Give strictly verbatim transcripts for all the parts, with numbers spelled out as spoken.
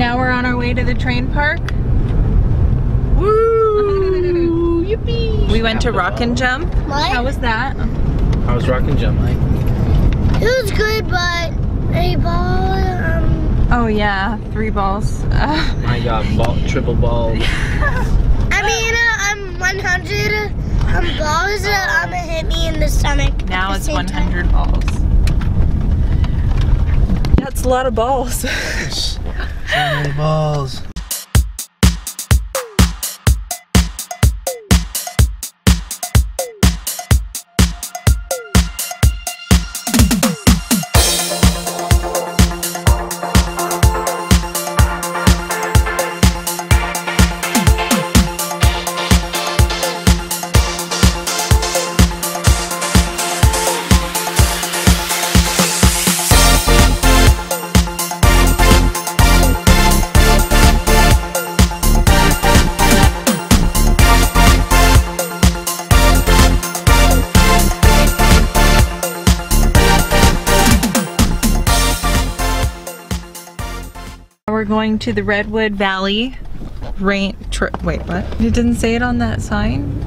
Now we're on our way to the train park. Woo! Yippee! We went to Rock and Jump. What? How was that? How was Rock and Jump, Mike? It was good, but three balls. Um... Oh yeah, three balls. Uh... I got ball, triple balls. I mean, uh, I'm one hundred um, balls. Uh, um, hit me in the stomach. Now it's one hundred time. Balls. That's a lot of balls. So many balls. We're going to the Redwood Valley Rain Trip. Wait, what? It didn't say it on that sign? I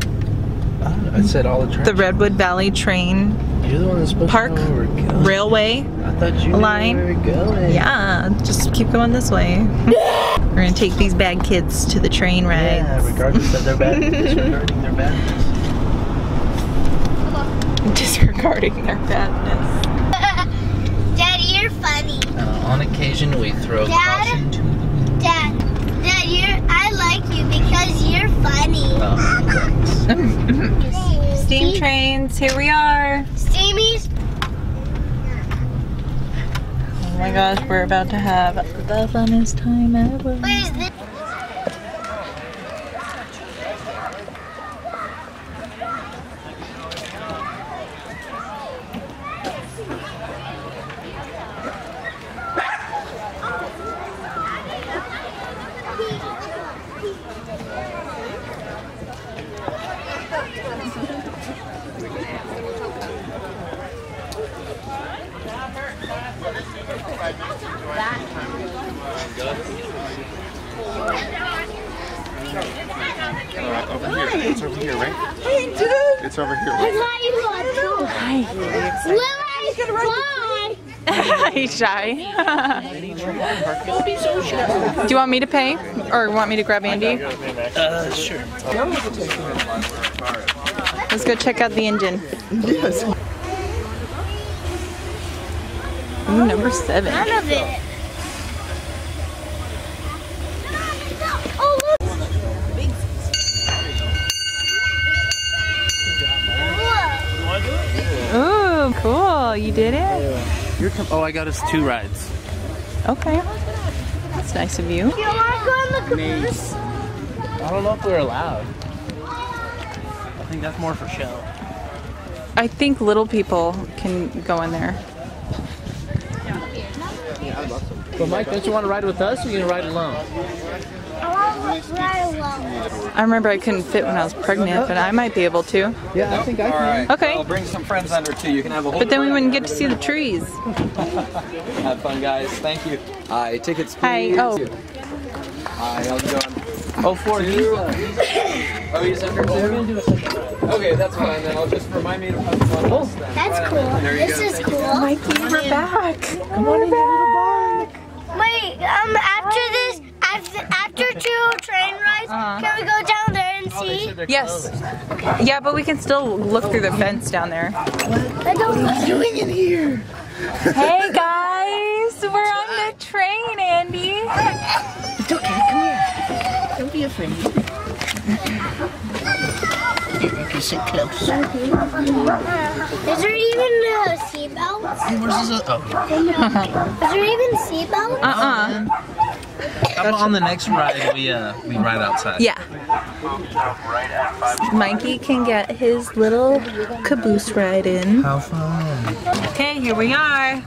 don't know. It said all the trains. The Redwood Valley Train You're the one that's supposed Park to know where we're going. Railway I thought you knew line. Where we were going. Yeah, just keep going this way. We're going to take these bad kids to the train ride. Yeah, regardless of their badness. Disregarding their badness. Disregarding their badness. You're funny. Uh, on occasion, we throw Dad, caution to the Dad, Dad, you're. I like you because you're funny. Oh. Steam See? trains. Here we are. Steamies. Oh my gosh, we're about to have the funnest time ever. Where's the Uh, over here. It's over here, right? Hey, dude! It's over here. Right? Hi. Hi. He's shy. Do you want me to pay? Or want me to grab Andy? Uh, sure. Let's go check out the engine. Yes. Ooh, number seven. None of it. Cool, you did it? You're com oh, I got us two rides. Okay. That's nice of you. You want to go on the caboose? I don't know if we're allowed. I think that's more for show. I think little people can go in there. But Mike, don't you want to ride with us or are you going to ride alone? I want to ride alone. I remember I couldn't fit when I was pregnant, but I might be able to. Yeah, I think I can. Right. Okay. I'll bring some friends under too. You can have a whole But then we wouldn't get to see the trees. Have fun, guys. Thank you. Hi, tickets, please. Hi. Oh. Hi, how's it going? Oh, four. Two. Oh, he's under two? Okay, that's fine. Then I'll just remind me to put this on. Oh, that's cool. This is cool. Mikey, we're back. Come on in, little boy. Wait, um, after this, after, after two train rides, uh-huh. Can we go down there and see? Oh, yes. Okay. Yeah, but we can still look through the fence down there. What, I don't, what are you doing in here? Hey, guys. We're on the train, Andy. It's okay. Come here. Don't be afraid. You can sit close. Is there even a seatbelt? Oh. Is there even seatbelt? Uh-uh. Gotcha. On the next ride, we uh, we ride outside. Yeah. Mikey can get his little caboose ride in. How fun! Okay, here we are.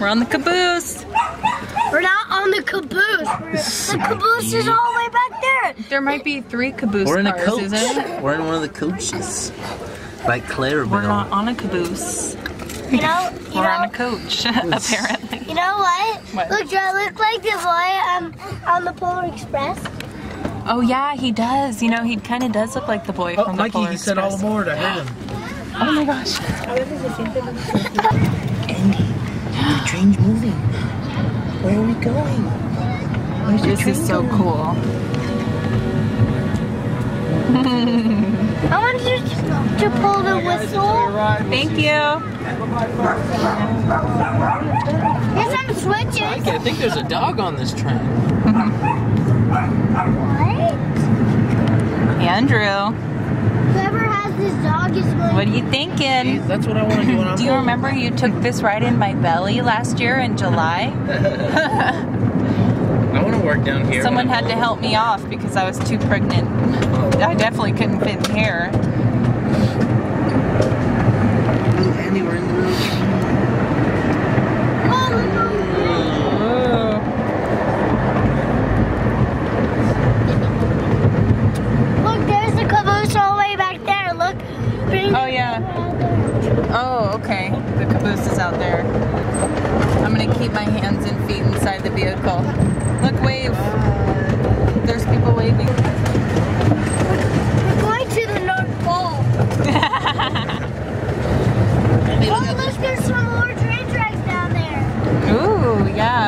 We're on the caboose. We're not on the caboose. The caboose is all the way back there. There might be three caboose cars. We're in a coach. Isn't it? We're in one of the coaches. Like Clarabelle. We're not on a caboose. You know, you We're know, on a coach, apparently. You know what? what? Look, do I look like the boy um, on the Polar Express? Oh yeah, he does. You know, he kind of does look like the boy oh, from the Mikey, Polar Express. Oh, Mikey, he said all aboard. I heard him. Oh my gosh. Andy, the train's moving. Where are we going? Where's this the is so going? Cool. I want you to pull the whistle. Thank you. Here's some switches. Mikey, I think there's a dog on this train. What? Andrew. Whoever has this dog is going. What are you thinking? That's what I want to do when I'm Do you remember you took this ride in my belly last year in July? I want to work down here. Someone had to help me off because I was too pregnant. I definitely couldn't fit in here. Oh, Andy, we're in the middle of the train. Look, there's the caboose all the way back there. Look. Oh, yeah. Oh, okay. The caboose is out there. I'm going to keep my hands and feet inside the vehicle. Look, wave. There's people waving.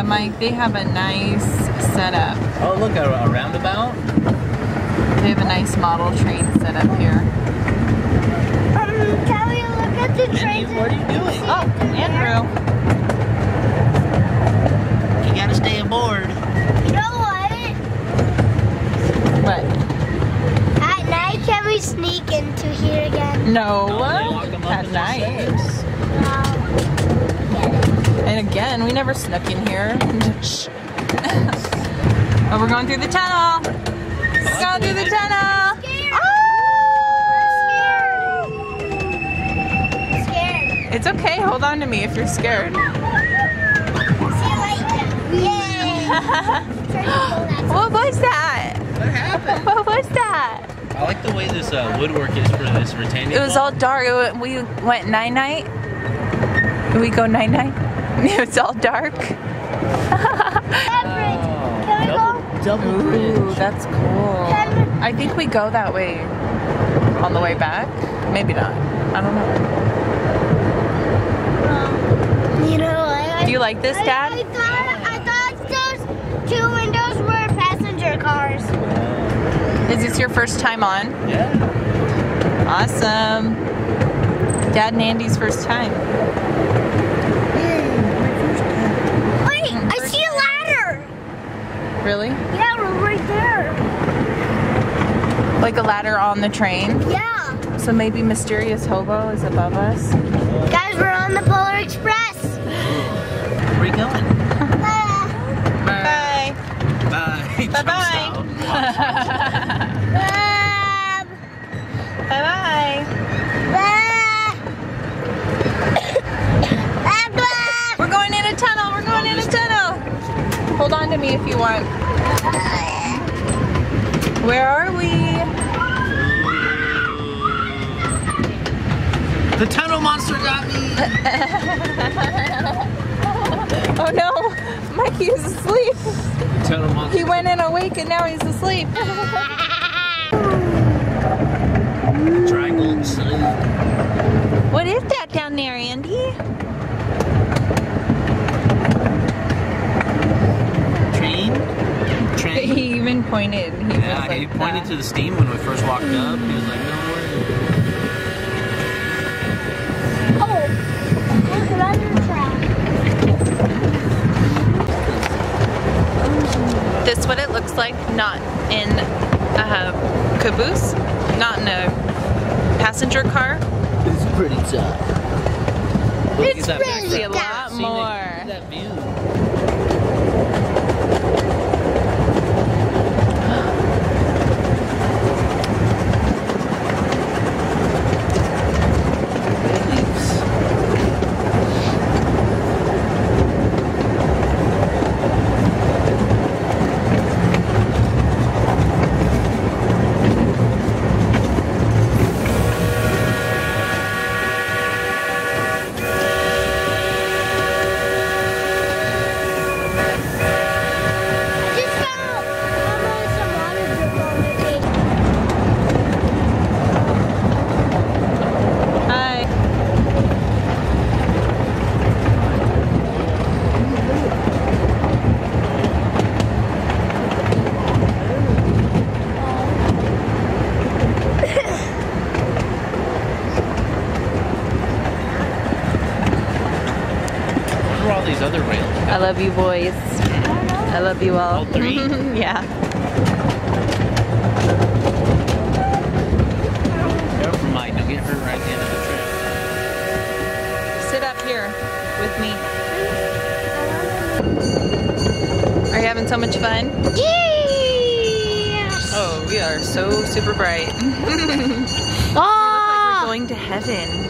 Mike, they have a nice setup. Oh, look, a, a roundabout. They have a nice model train set up here. Um, can we look at the train? What are you doing? Oh, Andrew. You gotta stay aboard. You know what? What? At night, can we sneak into here again? No. no at night. And again, we never snuck in here. Oh, we're going through the tunnel. We're going through the tunnel. Scared. Oh! Scared. Scared. It's okay. Hold on to me if you're scared. See you later. Yay! What was that? What happened? What was that? I like the way this uh, woodwork is for this retaining wall. It was all dark. We went night night. Did we go night night? It's all dark. Can we go? Double bridge. Ooh, that's cool. I think we go that way on the way back. Maybe not. I don't know. Um, you know what? Do you like this, Dad? I, I thought I thought those two windows were passenger cars. Is this your first time on? Yeah. Awesome. Dad and Andy's first time. Really? Yeah, we're right there. Like a ladder on the train? Yeah. So maybe Mysterious Hobo is above us? Guys, we're on the Polar Express. Where are you going? Bye. Bye. Bye. Bye. Bye. Bye. Bye. Bye. Bye. Bye. We're going in a tunnel. We're going in a tunnel. Hold on to me if you want. Where are we? The tunnel monster got me! Oh no! Mikey is asleep! The tunnel monster. He went in awake and now he's asleep. Triangle sign. What is that down there, Andy? He even pointed. He yeah, like he pointed that. to the steam when we first walked up. He was like, "No way." Oh, there's another track. This is what it looks like, not in a caboose, not in a passenger car. It's pretty tough. Look, it's really a lot more. That view. love you boys. I love you all. All three? Yeah. Go for mine. Don't get hurt right at the end of the trip. Sit up here with me. Are you having so much fun? Yeah! Oh, we are so super bright. Ah! We look like we're going to heaven.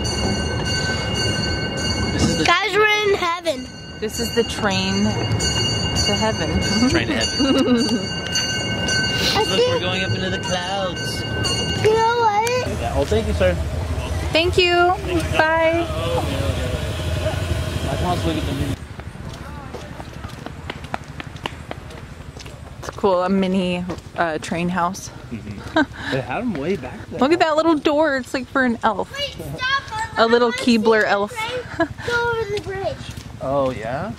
Guys, we're in heaven. This is the train to heaven. This is the train to heaven. Look, we're going up into the clouds. You know what? Oh, thank you, sir. Thank you. Thank you. Bye. It's cool, a mini uh, train house. Mm-hmm. They had them way back there. Look at that little door. It's like for an elf. Wait, stop. A little Keebler elf. Go over the bridge. Oh, yeah?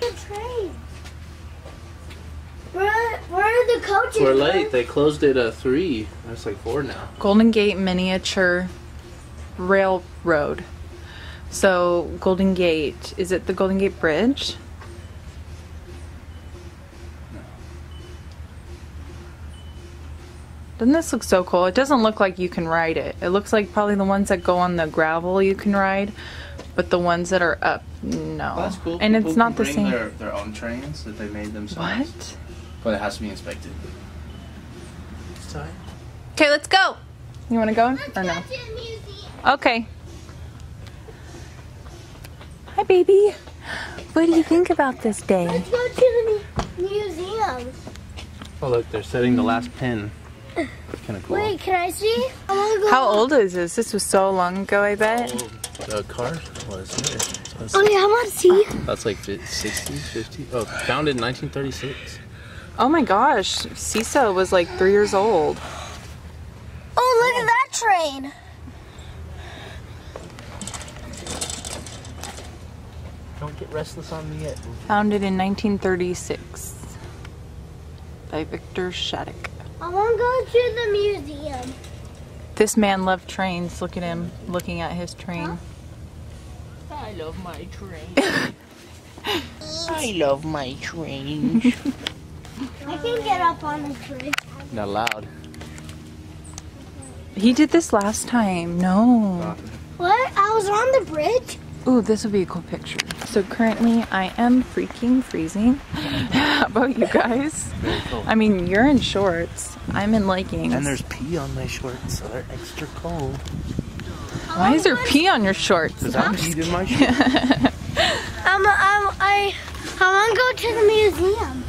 The train. Where are, where are the coaches? We're late. They closed it at three. It's like four now. Golden Gate Miniature Railroad. So, Golden Gate, is it the Golden Gate Bridge? No. Doesn't this look so cool? It doesn't look like you can ride it. It looks like probably the ones that go on the gravel you can ride, but the ones that are up, no. Well, that's cool. And people it's not the same. People bring their own trains that they made themselves. What? But it has to be inspected. It's time. Okay, let's go! You want to go? Let's or go no? To the museum. Okay. Hi, baby. What do you think about this day? Let's go to the museum. Oh, look, they're setting the last pin. It's kind of cool. Wait, can I see? I want to go. How old is this? This was so long ago, I bet. Oh, the car was here. Was oh, yeah, I want to see. That's like sixty, fifty. Oh, founded in nineteen thirty-six. Oh, my gosh. Seesaw was like three years old. Oh, look at that train. Don't get restless on me yet. Founded in nineteen thirty-six by Victor Shattuck. I want to go to the museum. This man loved trains. Look at him looking at his train. Huh? I love my train. I love my train. I can get up on the train. Not loud. He did this last time. No. Not. What? I was on the bridge? Ooh, this would be a cool picture. So currently I am freaking freezing. How about you guys? Cool. I mean, you're in shorts. I'm in leggings. And there's pee on my shorts, so they're extra cold. Why is there pee on your shorts? Because I peed in my shorts. um, um, I, I want to go to the museum.